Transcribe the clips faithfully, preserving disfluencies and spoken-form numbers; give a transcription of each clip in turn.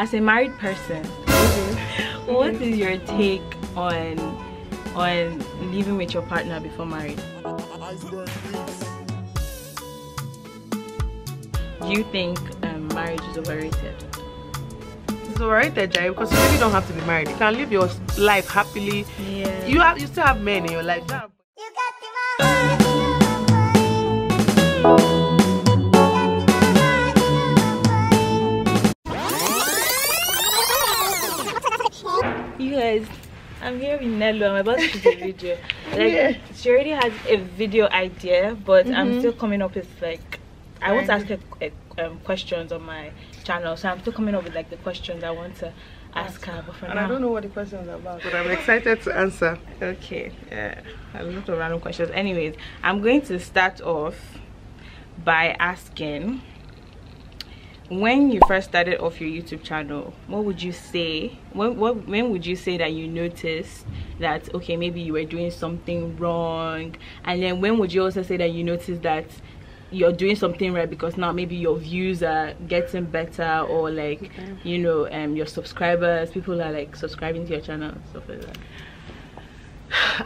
as a married person, mm-hmm. what is your take on on living with your partner before marriage? Do you think um, marriage is overrated? It's overrated, Jai, because you really don't have to be married. You can live your life happily. Yeah. You have, you still have men in your life. You have You guys, I'm here with Nelo. I'm about to shoot a video. Like, yeah. She already has a video idea, but mm-hmm. I'm still coming up with like, I want to ask her um, questions on my channel, so I'm still coming up with like the questions I want to ask her. But for and now, I don't know what the questions are about, but I'm excited to answer. Okay, yeah, a lot of random questions. Anyways, I'm going to start off by asking, when you first started off your YouTube channel, what would you say? When, what, when would you say that you noticed that, okay, maybe you were doing something wrong? And then when would you also say that you noticed that you're doing something right, because now maybe your views are getting better, or like okay. you know um your subscribers, people are like subscribing to your channel, stuff like that?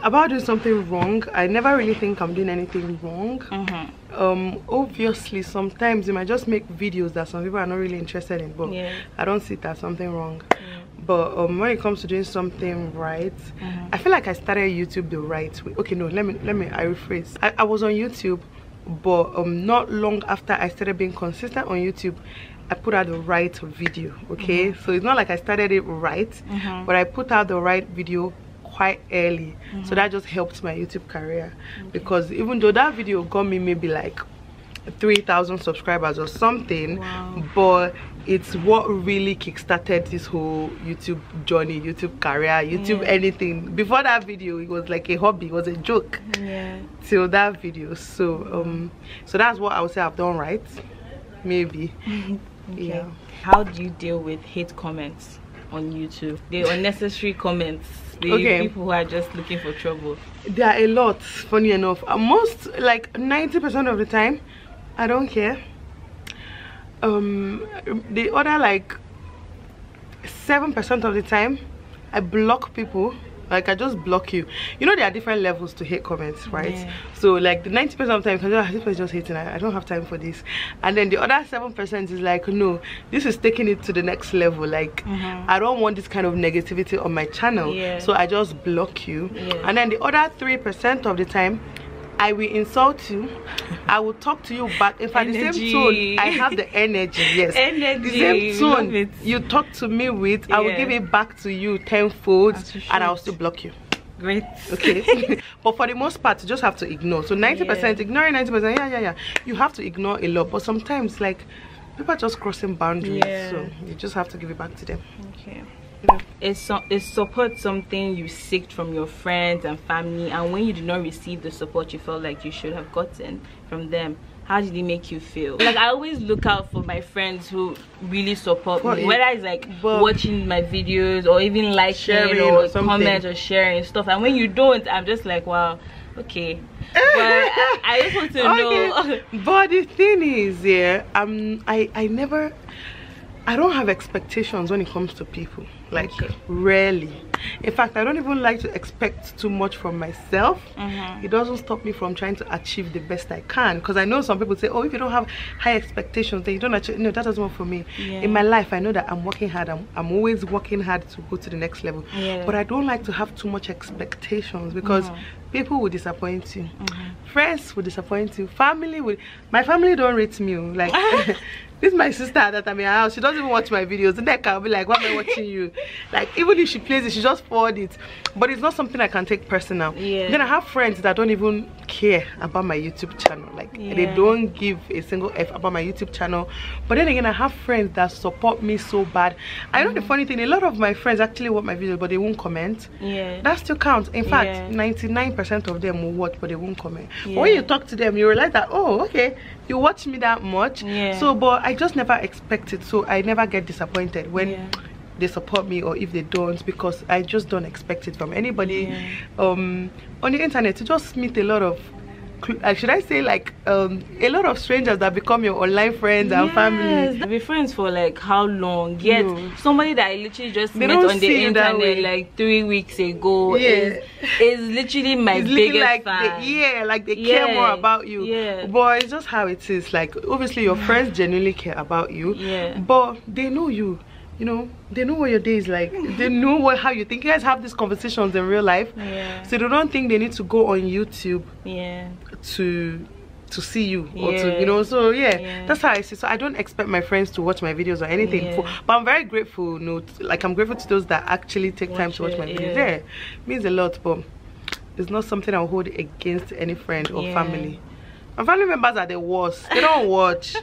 About doing something wrong, I never really think I'm doing anything wrong. Mm-hmm. Um obviously sometimes you might just make videos that some people are not really interested in, but yeah. I don't see it as something wrong. Mm. But um, when it comes to doing something right, mm-hmm. I feel like I started YouTube the right way. Okay, no, let me let me I rephrase. I, I was on YouTube, but um not long after I started being consistent on YouTube, I put out the right video. Okay, mm-hmm. so it's not like I started it right, mm-hmm. but I put out the right video quite early, mm-hmm. so that just helped my YouTube career. Okay. Because even though that video got me maybe like three thousand subscribers or something, wow. but it's what really kickstarted this whole YouTube journey, YouTube career, YouTube yeah. anything. Before that video, it was like a hobby, it was a joke. Yeah. Till that video, so um, so that's what I would say I've done right, maybe. Okay. Yeah. How do you deal with hate comments on YouTube? The unnecessary comments, the okay. people who are just looking for trouble. There are a lot. Funny enough, most like ninety percent of the time, I don't care. Um the other like seven percent of the time, I block people. Like, I just block you. You know, there are different levels to hate comments, right? Yeah. So like the ninety percent of the time, you can just, just hating, I, I don't have time for this. And then the other seven percent is like, no, this is taking it to the next level. Like, mm-hmm. I don't want this kind of negativity on my channel. Yeah. So I just block you. Yeah. And then the other three percent of the time, I will insult you. I will talk to you back. If at the same tone, I have the energy. Yes, energy. The same tone you talk to me with, yeah. I will give it back to you tenfold, and I will still block you. Great. Okay. But for the most part, you just have to ignore. So ninety percent yeah. ignoring, ninety percent. Yeah, yeah, yeah. You have to ignore a lot, but sometimes like people are just crossing boundaries, yeah. so you just have to give it back to them. Okay. Is, so, is support something you seeked from your friends and family, and when you did not receive the support you felt like you should have gotten from them, how did it make you feel? Like, I always look out for my friends who really support well, me, whether it's like watching my videos or even liking or, or comments or sharing stuff, and when you don't, I'm just like, wow, okay. But I, I just want to okay. know. But the thing is, yeah, um, I, I never... I don't have expectations when it comes to people, like okay. rarely. In fact, I don't even like to expect too much from myself. Mm-hmm. It doesn't stop me from trying to achieve the best I can, because I know some people say, oh, if you don't have high expectations, then you don't achieve. No, that doesn't work for me. Yeah. In my life, I know that I'm working hard. I'm, I'm always working hard to go to the next level. Yeah. But I don't like to have too much expectations, because mm-hmm. people will disappoint you. Mm-hmm. Friends will disappoint you. Family will... My family don't rate me. Like... This is my sister that I'm in her house. She doesn't even watch my videos. Neka will be like, why am I watching you? Like, even if she plays it, she just forward it. But it's not something I can take personal. Yeah. Then I have friends that don't even care about my YouTube channel. Like, yeah. they don't give a single F about my YouTube channel. But then again, I have friends that support me so bad. I know mm-hmm. the funny thing, a lot of my friends actually watch my videos, but they won't comment. Yeah. That still counts. In fact, ninety-nine percent yeah. of them will watch, but they won't comment. Yeah. But when you talk to them, you realize that, oh, okay, you watch me that much. Yeah. So, but I just never expect it, so I never get disappointed when yeah. they support me, or if they don't, because I just don't expect it from anybody. Yeah. Um on the internet, you just meet a lot of should I say like um a lot of strangers that become your online friends yes. and family. They'll be friends for like how long? Yet no. somebody that I literally just they met on the internet like three weeks ago yeah. is is literally my it's biggest like fan. They, yeah, like they yeah. care more about you. Yeah. But it's just how it is. Like obviously your friends genuinely care about you. Yeah. But they know you. You know, they know what your day is like. They know what how you think. You guys have these conversations in real life. Yeah. So they don't think they need to go on YouTube yeah. to to see you yeah. or to, you know, so yeah, yeah. that's how I see. So I don't expect my friends to watch my videos or anything. Yeah. For, but I'm very grateful, you know, like I'm grateful to those that actually take watch time to watch it, my videos. Yeah. yeah. It means a lot, but it's not something I'll hold against any friend or yeah. family. My family members are the worst. They don't watch.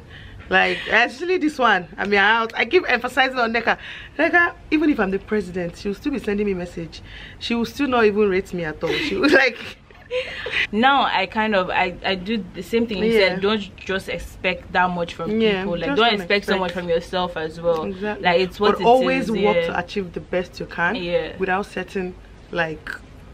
Like actually this one, I mean I, I keep emphasizing on Neka. Neka, even if I'm the president, she will still be sending me a message. She will still not even rate me at all. She was like now I kind of I, I do the same thing you yeah. said. Don't just expect that much from yeah, people. Like don't, don't expect, expect so much from yourself as well. Exactly. Like it's what but it always is, work yeah. to achieve the best you can yeah. without setting like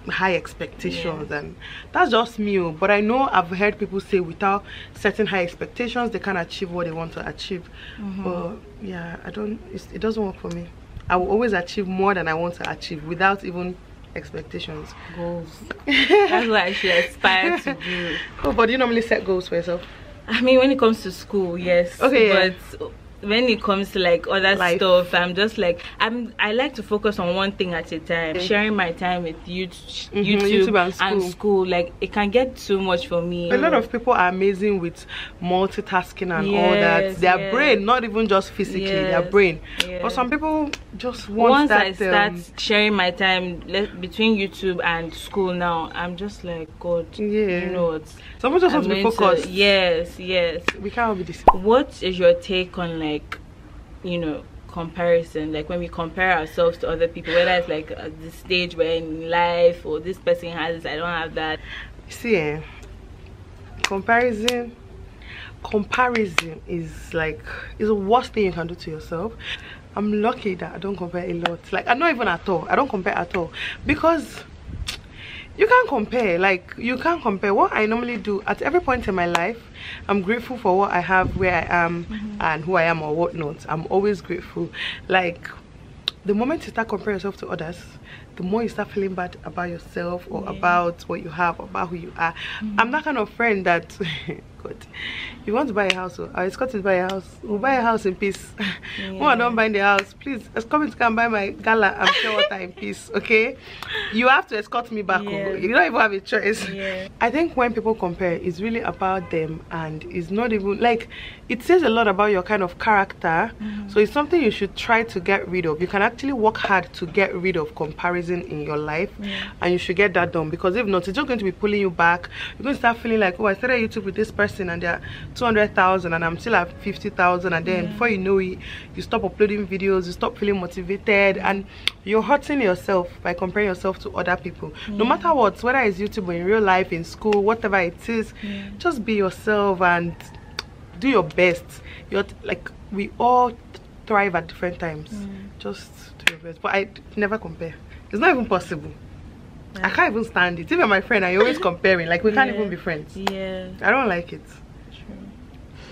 high expectations yeah. and that's just me. But I know I've heard people say without setting high expectations they can't achieve what they want to achieve. Mm-hmm. But yeah, I don't it's, it doesn't work for me. I will always achieve more than I want to achieve without even expectations. Goals. That's what I should aspire to do. Oh, but do you normally set goals for yourself? I mean when it comes to school, yes. Okay. But yeah. when it comes to like other Life. stuff, I'm just like I'm. I like to focus on one thing at a time. Okay. Sharing my time with you, mm-hmm, YouTube, YouTube and, school. and school, like it can get too much for me. A lot of people are amazing with multitasking and yes, all that. Their yes. brain, not even just physically, yes, their brain. Yes. But some people just want Once that. Once I start um, sharing my time between YouTube and school, now I'm just like God. Yeah. You know what? Someone just wants to be focused. To, yes, yes. We can't be this. What is your take on like? Like, you know, comparison, like when we compare ourselves to other people, whether it's like at the stage where in life or this person has this, I don't have that. See, eh? comparison comparison is like is the worst thing you can do to yourself. I'm lucky that I don't compare a lot. Like I'm not even at all. I don't compare at all because you can't compare. Like you can't compare. What I normally do at every point in my life, I'm grateful for what I have, where I am, mm-hmm. and who I am or whatnot. I'm always grateful. Like the moment you start comparing yourself to others, the more you start feeling bad about yourself or yeah. about what you have, about who you are. Mm-hmm. I'm that kind of friend that God, you want to buy a house, or escort to buy a house, we'll buy a house in peace. Yeah. Oh, I don't buy the house, please escort me to come buy my gala and share water in peace. Okay, you have to escort me back. Yeah. You don't even have a choice. Yeah. I think when people compare, it's really about them, and it's not even like it says a lot about your kind of character. Mm-hmm. So it's something you should try to get rid of. You can actually work hard to get rid of comparison in your life, yeah. and you should get that done, because if not, it's just going to be pulling you back. You're going to start feeling like, oh, I started YouTube with this person and they're two hundred thousand and I'm still at fifty thousand, and then yeah. before you know it, you stop uploading videos, you stop feeling motivated, and you're hurting yourself by comparing yourself to other people. Yeah. No matter what, whether it's YouTube or in real life, in school, whatever it is, yeah. just be yourself and do your best. You're like, we all thrive at different times. Yeah. Just do your best. But I never compare. It's not even possible. Yeah. I can't even stand it. Even my friend, I always comparing. Like we can't yeah. even be friends. Yeah. I don't like it. True.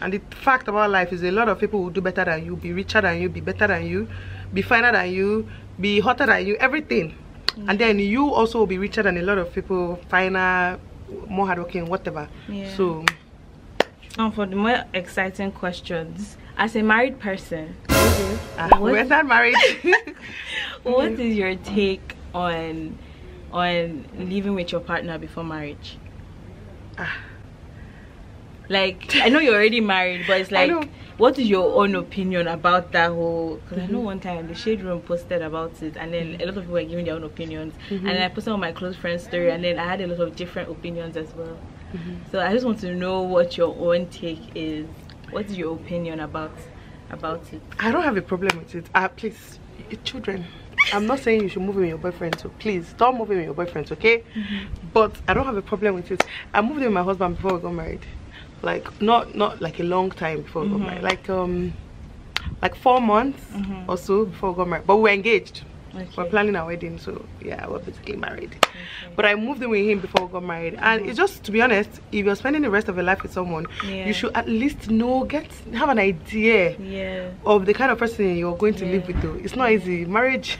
And the fact about life is a lot of people will do better than you, be richer than you, be better than you, be finer than you, be hotter than you, everything. Mm. And then you also will be richer than a lot of people, finer, more hardworking, whatever. Yeah. So. And for the more exciting questions, as a married person, okay. uh, we're not married. What is your take on? on living with your partner before marriage? Ah. Like, I know you're already married, but it's like, what is your own opinion about that whole... Because mm-hmm. I know one time The Shade Room posted about it, and then a lot of people were giving their own opinions. Mm-hmm. And then I posted on my close friend's story, and then I had a lot of different opinions as well. Mm-hmm. So I just want to know what your own take is. What is your opinion about, about it? I don't have a problem with it. Ah, please, children. I'm not saying you should move in with your boyfriend, so please stop moving with your boyfriend, okay? Mm-hmm. But I don't have a problem with it. I moved in with my husband before we got married. Like not not like a long time before mm-hmm. we got married. Like um like four months mm-hmm. or so before we got married. But we were engaged. Okay. We're planning our wedding, so yeah, we're basically married. Okay. But I moved in with him before we got married. And mm-hmm. it's just, to be honest, if you're spending the rest of your life with someone, yeah. you should at least know, get have an idea yeah. of the kind of person you're going to yeah. live with. Though it's not easy. Marriage,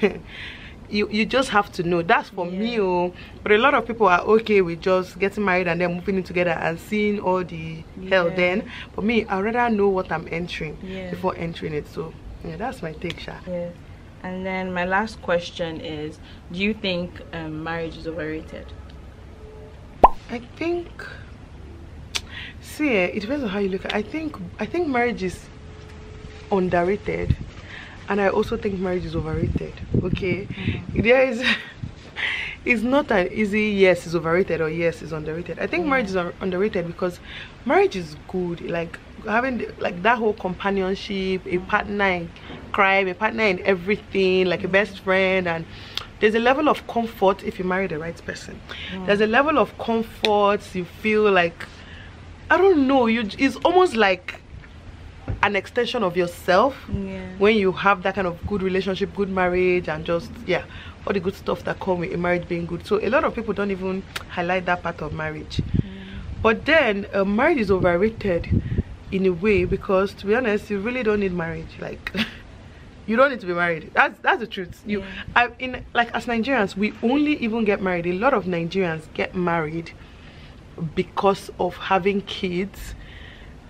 you you just have to know. That's for yeah. me. Oh, but a lot of people are okay with just getting married and then moving in together and seeing all the yeah. hell then. But me, I rather know what I'm entering yeah. before entering it. So yeah, that's my take, Sha. Yeah. And then my last question is, do you think um, marriage is overrated? I think, see, it depends on how you look at it. I think, I think marriage is underrated, and I also think marriage is overrated, okay? Mm-hmm. There is, it's not an easy yes, it's overrated or yes, it's underrated. I think yeah. marriage is underrated because marriage is good, like, having like that whole companionship, a partner in crime, a partner in everything, like a best friend. And there's a level of comfort if you marry the right person. Yeah. There's a level of comfort you feel like, I don't know, you it's almost like an extension of yourself yeah. when you have that kind of good relationship, good marriage, and just yeah all the good stuff that come with a marriage being good. So a lot of people don't even highlight that part of marriage. Yeah. But then uh, marriage is overrated in a way, because to be honest, you really don't need marriage. Like, you don't need to be married. That's that's the truth. You yeah. I in like as Nigerians, we only even get married. A lot of Nigerians get married because of having kids.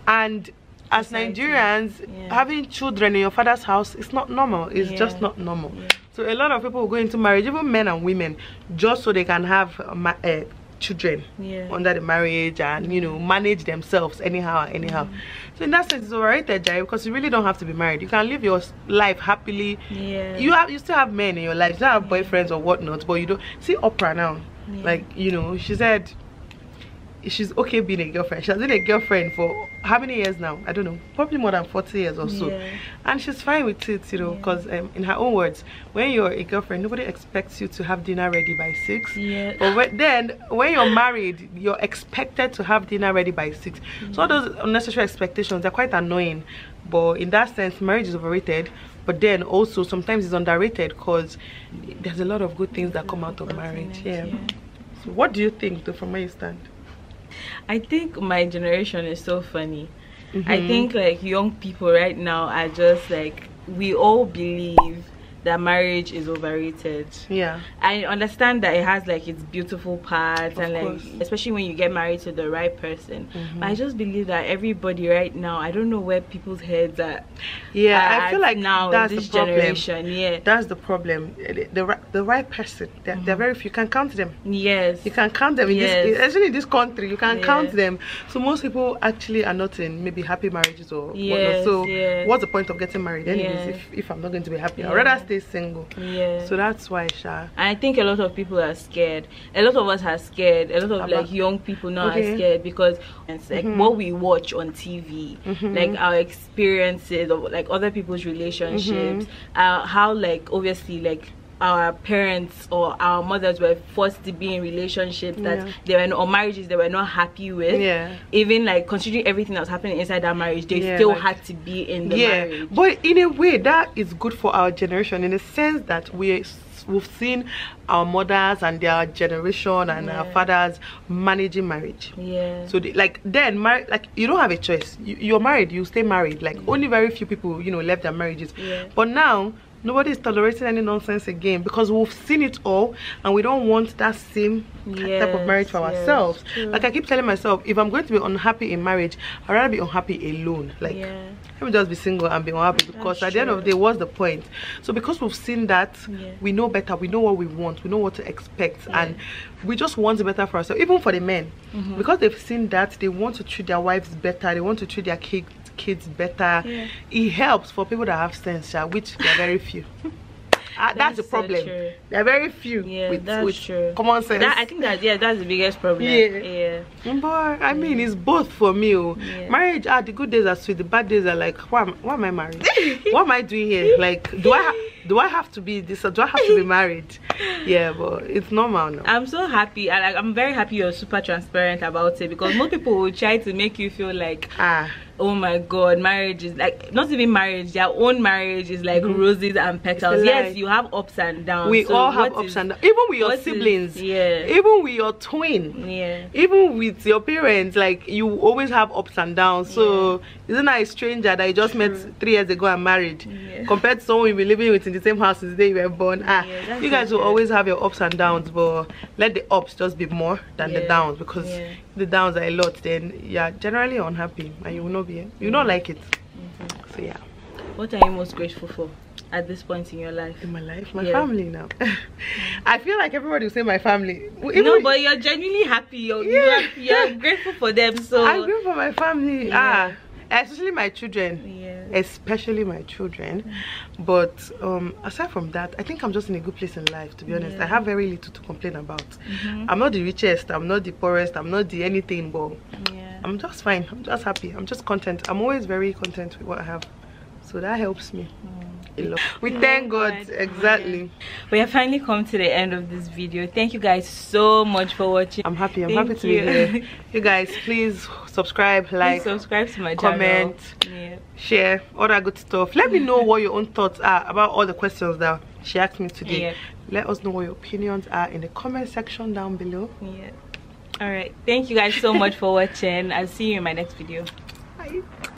And as society. Nigerians, yeah. having children in your father's house is not normal. It's yeah. just not normal. Yeah. So a lot of people go into marriage, even men and women, just so they can have a children yeah. under the marriage and you know manage themselves anyhow anyhow mm. So in that sense it's overrated, Jai, because you really don't have to be married. You can live your life happily. Yeah. You have you still have men in your life, you still have yeah. boyfriends or whatnot, but you don't see Oprah now yeah. like, you know, she said she's okay being a girlfriend. She has been a girlfriend for how many years now? I don't know, probably more than forty years or so. Yeah. And she's fine with it, you know, because yeah. um, in her own words, when you're a girlfriend, nobody expects you to have dinner ready by six. Yeah. But when, then when you're married, you're expected to have dinner ready by six. Mm-hmm. So all those unnecessary expectations are quite annoying. But in that sense, marriage is overrated. But then also sometimes it's underrated because there's a lot of good things that come out of marriage. Yeah. yeah. So what do you think, though, from where you stand? I think my generation is so funny. Mm-hmm. I think like young people right now are just like, we all believe that marriage is overrated. Yeah. I understand that it has like its beautiful parts, of and like course. Especially when you get married to the right person. Mm-hmm. But I just believe that everybody right now, I don't know where people's heads are. Yeah, are I feel like now that's this the problem. Generation. Yeah. That's the problem. The the, the right person. There, mm-hmm. there are very few. You can count them. Yes. You can count them. In yes. This, especially in this country, you can yes. count them. So most people actually are not in maybe happy marriages or yes, whatnot. So yes. what's the point of getting married anyways yes. if if I'm not going to be happy? Yeah. I'd rather stay single. Yeah. So that's why, Sha. I think a lot of people are scared. A lot of us are scared. A lot of About, like young people now okay. are scared because it's like mm-hmm. what we watch on T V, mm-hmm. like our experiences of like other people's relationships, mm-hmm. uh, how like obviously like our parents or our mothers were forced to be in relationships that yeah. they were not, or marriages they were not happy with. Yeah. Even like considering everything that was happening inside that marriage, they yeah, still like, had to be in the yeah. marriage. But in a way, that is good for our generation in the sense that we we've seen our mothers and their generation and yeah. our fathers managing marriage. Yeah. So they, like then, like you don't have a choice. You, you're married. You stay married. Like yeah. only very few people, you know, left their marriages. Yeah. But now. Nobody is tolerating any nonsense again because we've seen it all and we don't want that same yes, type of marriage for yes, ourselves. True. Like I keep telling myself, if I'm going to be unhappy in marriage, I'd rather be unhappy alone. Like, yeah. let me just be single and be unhappy because That's at the end true. Of the day, what's the point? So because we've seen that, yeah. we know better, we know what we want, we know what to expect yeah. and we just want better for ourselves, even for the men. Mm-hmm. Because they've seen that, they want to treat their wives better, they want to treat their kids kids better. Yeah. It helps for people that have sense, which there are very few. uh, that's, that's the problem. So there are very few. Yeah, with, that's with true. Common sense. That, I think that yeah, that's the biggest problem. Yeah. yeah. But I mean, it's both for me. Yeah. Marriage, ah, the good days are sweet. The bad days are like, why am, why am I married? What am I doing here? Like, do I ha do I have to be this? Or do I have to be married? Yeah, but it's normal now. I'm so happy. I, like, I'm very happy you're super transparent about it because most people will try to make you feel like ah. oh my god, marriage is like, not even marriage, their own marriage is like mm-hmm. roses and petals. Like, yes, you have ups and downs. We so all have ups is, and downs, even with your siblings, is, yeah, even with your twin, yeah, even with your parents, like you always have ups and downs. So yeah. Isn't that a stranger that I just True. met three years ago and married, yeah, compared to someone you've been living with in the same house since the day you were born? Ah, yeah, you guys so will good. always have your ups and downs, but let the ups just be more than yeah. the downs, because yeah. the downs are a lot, then yeah, generally unhappy and you will not be, you don't like it. Mm-hmm. So yeah, what are you most grateful for at this point in your life? In my life, my yeah. family now. I feel like everybody will say my family. Even no, but you're genuinely happy. You're, yeah. you're, you're grateful for them. So I'm grateful for my family. Yeah. Ah, especially my children. Yeah. Especially my children. Yeah. But um, aside from that, I think I'm just in a good place in life, to be honest. Yeah. I have very little to complain about. Mm-hmm. I'm not the richest, I'm not the poorest, I'm not the anything, but yeah. I'm just fine. I'm just happy. I'm just content. I'm always very content with what I have. So that helps me. Mm. We thank God, exactly. We have finally come to the end of this video. Thank you guys so much for watching. I'm happy. I'm thank happy to you. be here. You guys, please subscribe, like, please subscribe to my comment, channel. Yeah. share, all that good stuff. Let me know what your own thoughts are about all the questions that she asked me today. Yeah. Let us know what your opinions are in the comment section down below. Yeah. All right. Thank you guys so much for watching. I'll see you in my next video. Bye.